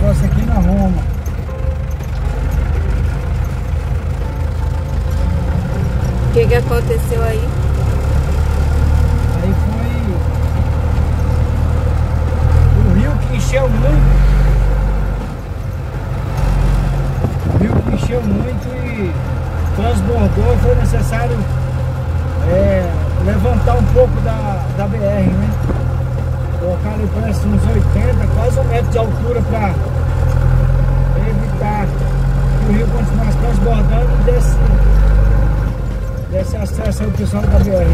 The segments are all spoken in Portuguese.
negócio aqui na Roma. O que que aconteceu aí? Aí foi o rio que encheu muito. O rio que encheu muito e transbordou, foi necessário levantar um pouco da BR, né? Colocar ali parece uns 80, quase um metro de altura para evitar que o rio continuasse transbordando e desse acesso ao pessoal da BR.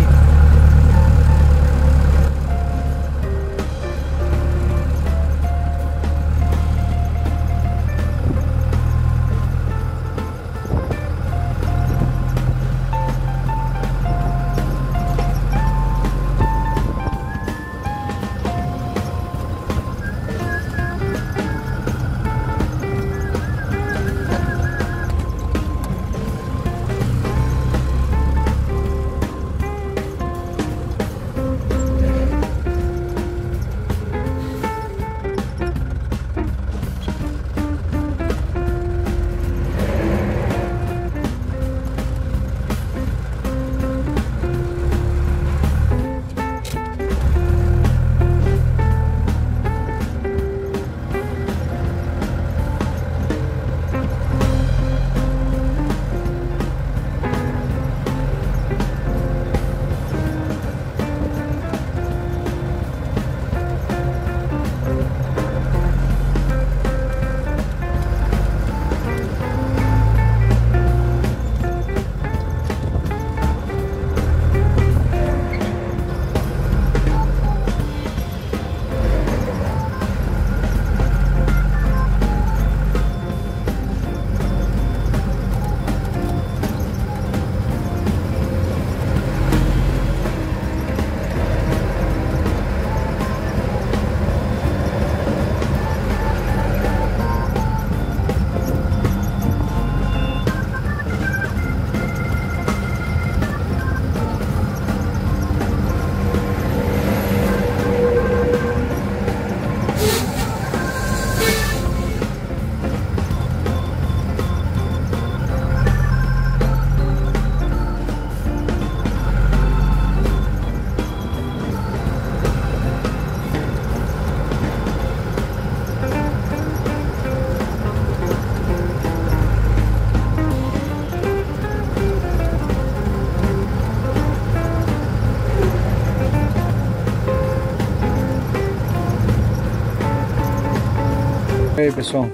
E aí pessoal,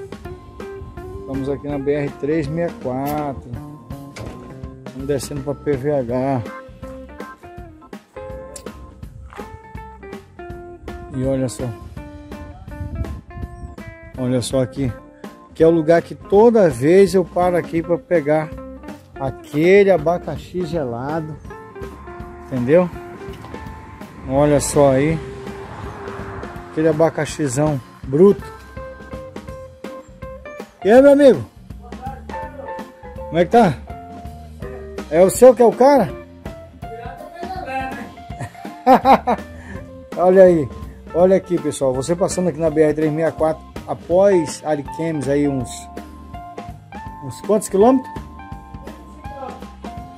estamos aqui na BR-364, estamos descendo para PVH. E olha só aqui, que é o lugar que toda vez eu paro aqui para pegar aquele abacaxi gelado, entendeu? Olha só aí, aquele abacaxizão bruto. E aí, meu amigo? Como é que tá? É o seu que é o cara? Olha aí, olha aqui pessoal, você passando aqui na BR-364, após Ariquemes aí uns quantos quilômetros?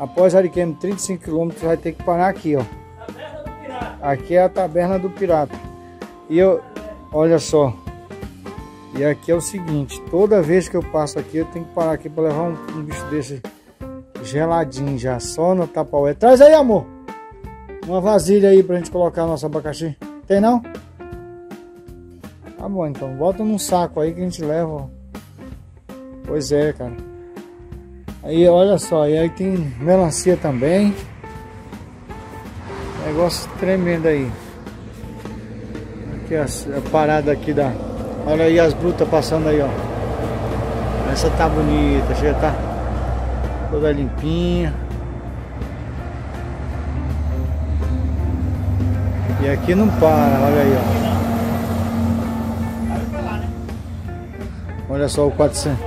Após Ariquemes 35 quilômetros, vai ter que parar aqui, ó. Taberna do Pirata. Aqui é a Taberna do Pirata. E olha só. E aqui é o seguinte, toda vez que eu passo aqui, eu tenho que parar aqui para levar um bicho desse geladinho já, só no tapaué. Traz aí, amor, uma vasilha aí pra gente colocar nosso abacaxi. Tem não? Tá bom, então, bota num saco aí que a gente leva, ó. Pois é, cara. Aí, olha só, e aí tem melancia também. Negócio tremendo aí. Aqui a parada aqui da... Olha aí as brutas passando aí, ó. Essa tá bonita, já tá toda limpinha. E aqui não para, olha aí, ó. Olha só o 400,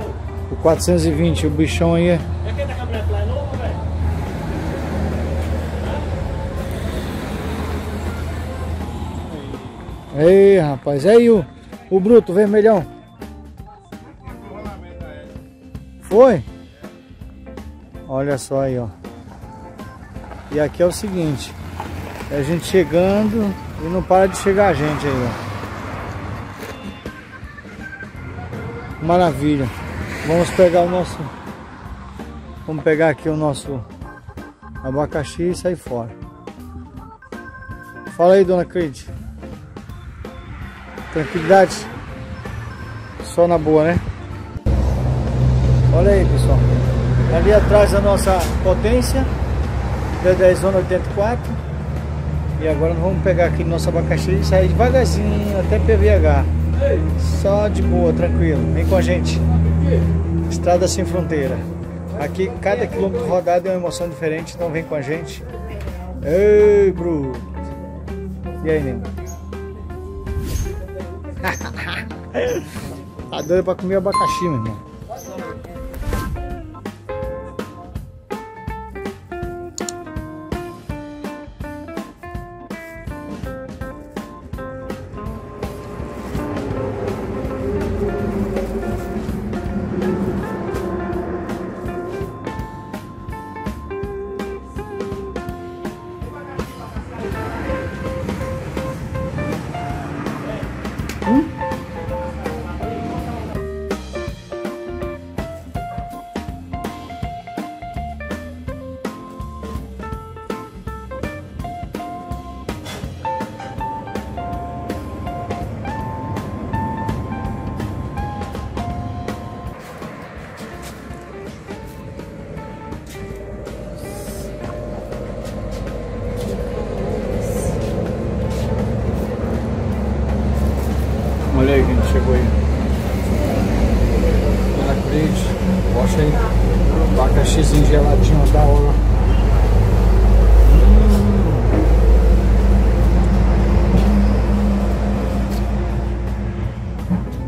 o 420, o bichão aí é... Ei, rapaz, é aí o... O bruto vermelhão. Foi? Olha só aí, ó. E aqui é o seguinte, é a gente chegando e não para de chegar a gente aí, ó. Maravilha. Vamos pegar o nosso... Vamos pegar aqui o nosso abacaxi e sair fora. Fala aí, dona Cleide. Tranquilidade. Só na boa, né? Olha aí, pessoal. Ali atrás a nossa potência. D10 zona 84. E agora nós vamos pegar aqui nosso abacaxi e sair devagarzinho até PVH. Só de boa, tranquilo. Vem com a gente. Estrada sem fronteira. Aqui cada quilômetro rodado é uma emoção diferente, então vem com a gente. Ei, Bruno. E aí, nego? Tá doido pra comer abacaxi, meu irmão. Olha aí, gente, chegou aí. Dona Cleide, poxa aí. Abacaxizinho geladinho, da hora.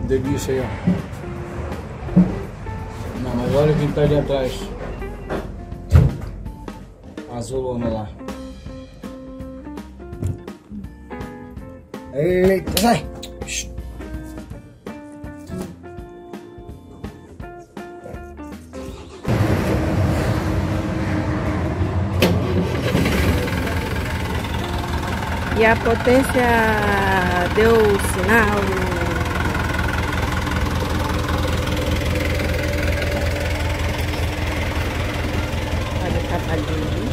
Delícia aí, ó. Não, mas olha quem tá ali atrás. Azulona lá. Eita, vai! E a potência deu sinal. Olha o cavalinho ali.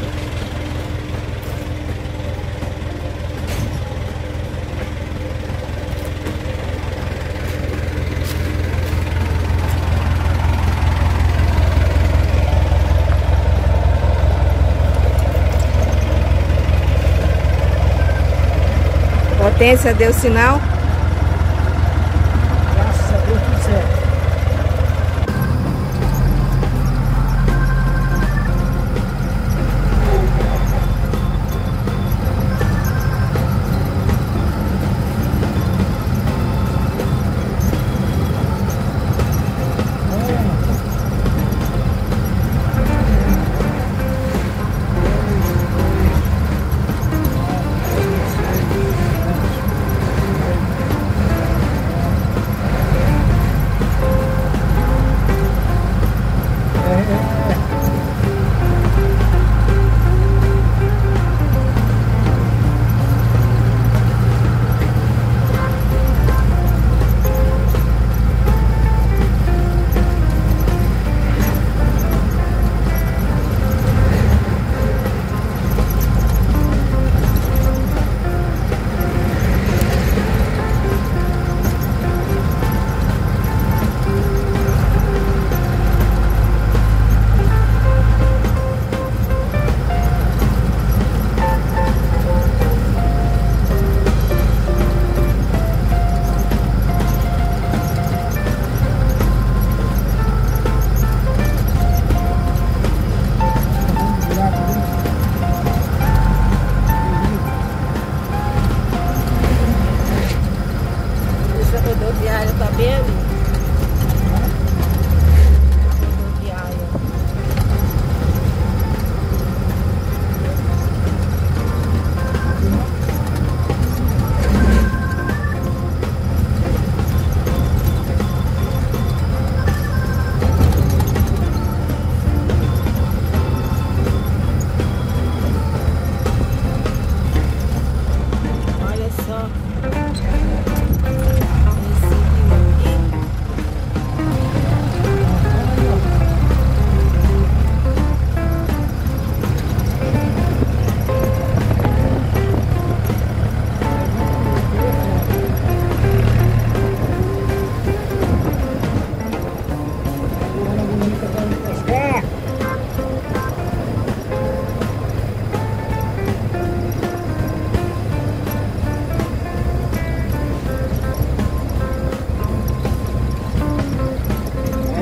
Potência deu sinal. Graças a Deus, tudo certo.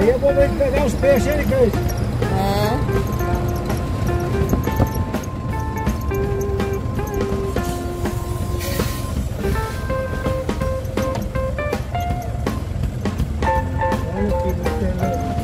Aí é bom ele pegar os peixes, hein, Ariquemes? É. Olha aqui,